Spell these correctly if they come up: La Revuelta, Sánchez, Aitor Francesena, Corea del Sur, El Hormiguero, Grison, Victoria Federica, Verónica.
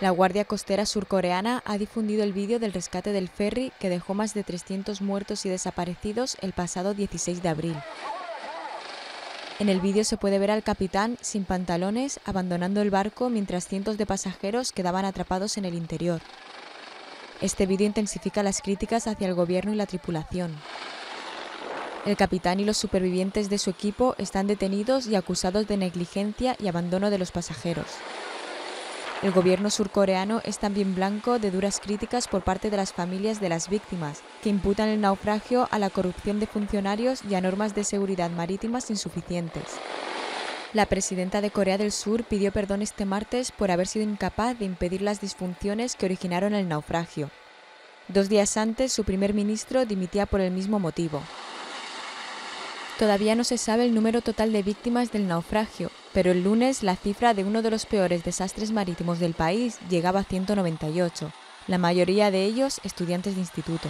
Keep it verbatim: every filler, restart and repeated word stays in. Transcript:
La Guardia Costera surcoreana ha difundido el vídeo del rescate del ferry que dejó más de trescientos muertos y desaparecidos el pasado dieciséis de abril. En el vídeo se puede ver al capitán, sin pantalones, abandonando el barco mientras cientos de pasajeros quedaban atrapados en el interior. Este vídeo intensifica las críticas hacia el gobierno y la tripulación. El capitán y los supervivientes de su equipo están detenidos y acusados de negligencia y abandono de los pasajeros. El gobierno surcoreano es también blanco de duras críticas por parte de las familias de las víctimas, que imputan el naufragio a la corrupción de funcionarios y a normas de seguridad marítimas insuficientes. La presidenta de Corea del Sur pidió perdón este martes por haber sido incapaz de impedir las disfunciones que originaron el naufragio. Dos días antes, su primer ministro dimitía por el mismo motivo. Todavía no se sabe el número total de víctimas del naufragio, pero el lunes la cifra de uno de los peores desastres marítimos del país llegaba a ciento noventa y ocho, la mayoría de ellos estudiantes de instituto.